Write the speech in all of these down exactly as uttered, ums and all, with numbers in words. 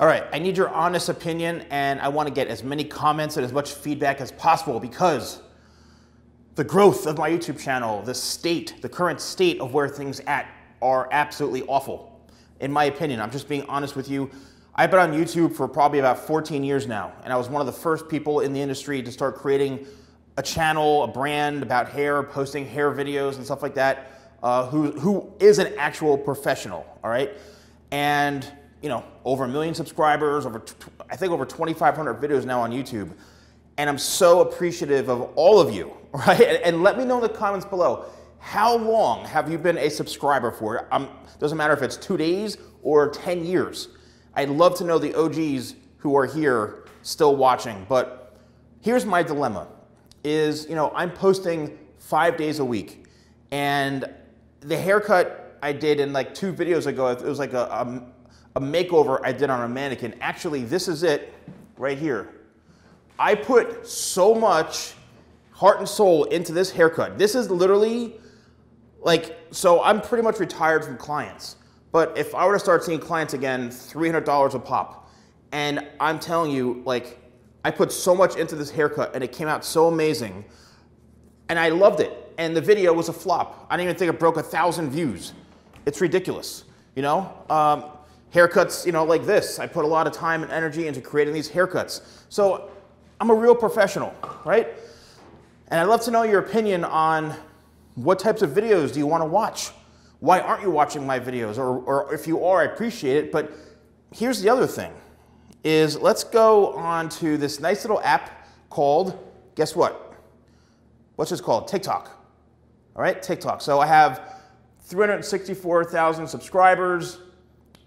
All right, I need your honest opinion, and I want to get as many comments and as much feedback as possible, because the growth of my YouTube channel, the state, the current state of where things at are absolutely awful. In my opinion, I'm just being honest with you. I've been on YouTube for probably about fourteen years now, and I was one of the first people in the industry to start creating a channel, a brand about hair, posting hair videos and stuff like that, uh, who, who is an actual professional, all right? And, you know, over a million subscribers, over t I think over twenty-five hundred videos now on YouTube. And I'm so appreciative of all of you, right? And, and let me know in the comments below, how long have you been a subscriber for? It doesn't matter if it's two days or ten years. I'd love to know the O Gs who are here still watching. But here's my dilemma is, you know, I'm posting five days a week, and the haircut I did in like two videos ago, it was like a, a, a makeover I did on a mannequin. Actually, this is it right here. I put so much heart and soul into this haircut. This is literally like, so I'm pretty much retired from clients. But if I were to start seeing clients again, three hundred dollars a pop. And I'm telling you, like, I put so much into this haircut and it came out so amazing. And I loved it. And the video was a flop. I didn't even think it broke a thousand views. It's ridiculous, you know? Um, haircuts, you know, like this. I put a lot of time and energy into creating these haircuts. So I'm a real professional, right? And I'd love to know your opinion on what types of videos do you want to watch? Why aren't you watching my videos? Or, or if you are, I appreciate it. But here's the other thing is, let's go on to this nice little app called, guess what? What's this called? TikTok. All right, TikTok. So I have three hundred sixty-four thousand subscribers.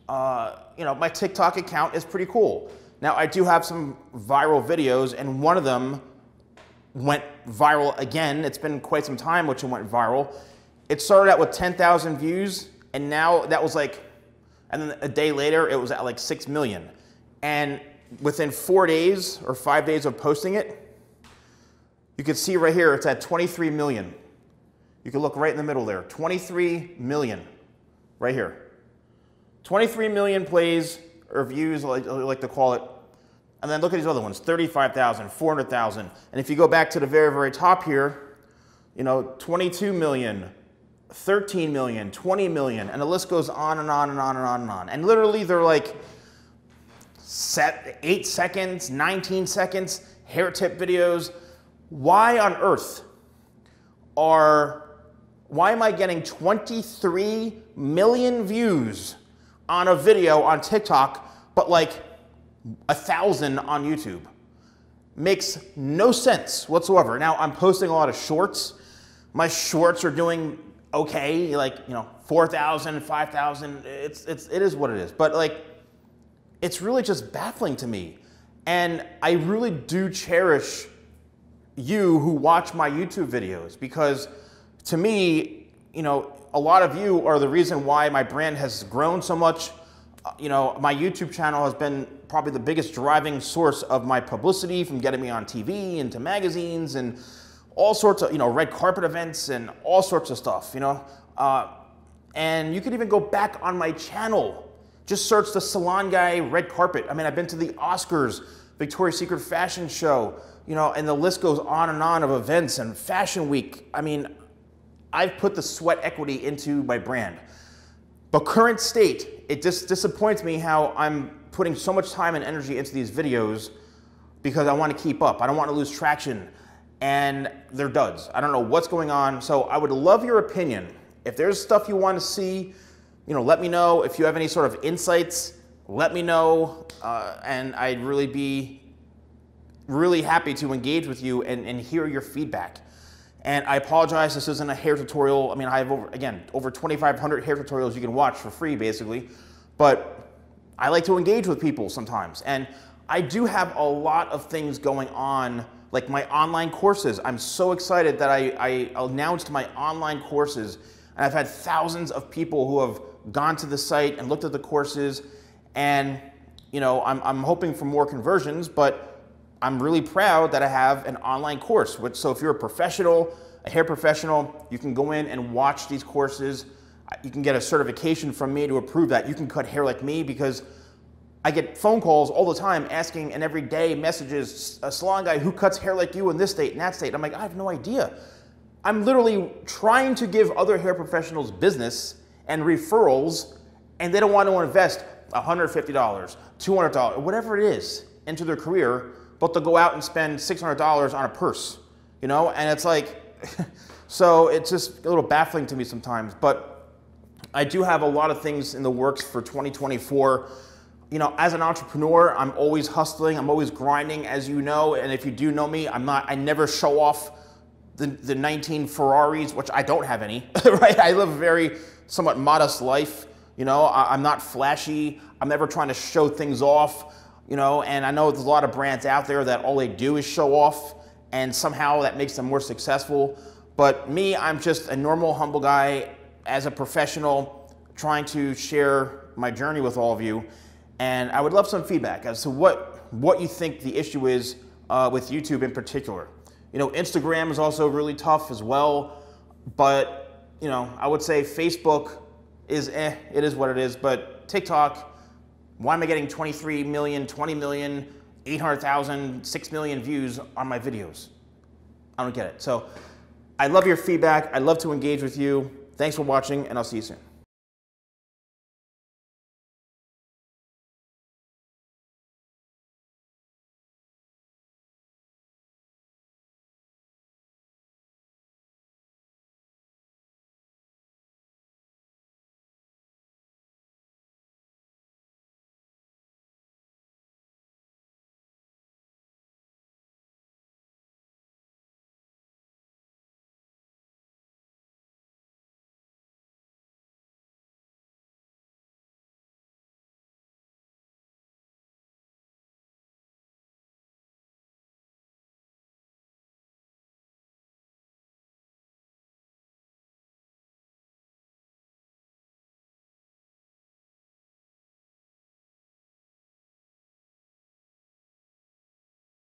Uh, you know, my TikTok account is pretty cool. Now I do have some viral videos, and one of them went viral again. It's been quite some time which it went viral. It started out with ten thousand views, and now that was like, and then a day later, it was at like six million. And within four days or five days of posting it, you can see right here, it's at twenty-three million. You can look right in the middle there, twenty-three million, right here. twenty-three million plays or views, like, like to call it. And then look at these other ones, thirty-five thousand, four hundred thousand. And if you go back to the very, very top here, you know, twenty-two million, thirteen million, twenty million, and the list goes on and on and on and on and on. And literally they're like set eight seconds, nineteen seconds, hair tip videos. Why on earth are, why am I getting twenty-three million views on a video on TikTok, but like a thousand on YouTube? Makes no sense whatsoever. Now I'm posting a lot of shorts. My shorts are doing okay, like, you know, four thousand, five thousand, it's, it's, it is what it is. But like, it's really just baffling to me. And I really do cherish you who watch my YouTube videos, because to me, you know, a lot of you are the reason why my brand has grown so much. You know, my YouTube channel has been probably the biggest driving source of my publicity, from getting me on T V and to magazines and all sorts of, you know, red carpet events and all sorts of stuff, you know. Uh, and you could even go back on my channel. Just search The Salon Guy red carpet. I mean, I've been to the Oscars, Victoria's Secret fashion show, you know, and the list goes on and on of events and fashion week. I mean, I've put the sweat equity into my brand. But current state, it just disappoints me how I'm putting so much time and energy into these videos, because I want to keep up. I don't want to lose traction. And they're duds. I don't know what's going on. So I would love your opinion. If there's stuff you want to see, you know, let me know. If you have any sort of insights, let me know. Uh, and I'd really be really happy to engage with you and, and hear your feedback. And I apologize, this isn't a hair tutorial. I mean, I have, over, again, over twenty-five hundred hair tutorials you can watch for free, basically. But I like to engage with people sometimes. And I do have a lot of things going on, like my online courses. I'm so excited that I, I announced my online courses, and I've had thousands of people who have gone to the site and looked at the courses, and, you know, I'm, I'm hoping for more conversions, but I'm really proud that I have an online course. Which, so if you're a professional, a hair professional, you can go in and watch these courses. You can get a certification from me to approve that you can cut hair like me, because I get phone calls all the time asking, and every day messages, a salon guy who cuts hair like you in this state and that state. I'm like, I have no idea. I'm literally trying to give other hair professionals business and referrals, and they don't want to invest one hundred fifty dollars, two hundred dollars, whatever it is, into their career, but they'll go out and spend six hundred dollars on a purse, you know? And it's like, so it's just a little baffling to me sometimes, but I do have a lot of things in the works for twenty twenty-four. You know, as an entrepreneur, I'm always hustling, I'm always grinding, as you know, and if you do know me, I'm not, I never show off the, the nineteen Ferraris, which I don't have any, right? I live a very somewhat modest life, you know, I, I'm not flashy, I'm never trying to show things off, you know, and I know there's a lot of brands out there that all they do is show off, and somehow that makes them more successful, but me, I'm just a normal, humble guy as a professional trying to share my journey with all of you. And I would love some feedback as to what, what you think the issue is uh, with YouTube in particular. You know, Instagram is also really tough as well, but, you know, I would say Facebook is eh, it is what it is, but TikTok, why am I getting twenty-three million, twenty million, eight hundred thousand, six million views on my videos? I don't get it. So I love your feedback. I'd love to engage with you. Thanks for watching, and I'll see you soon.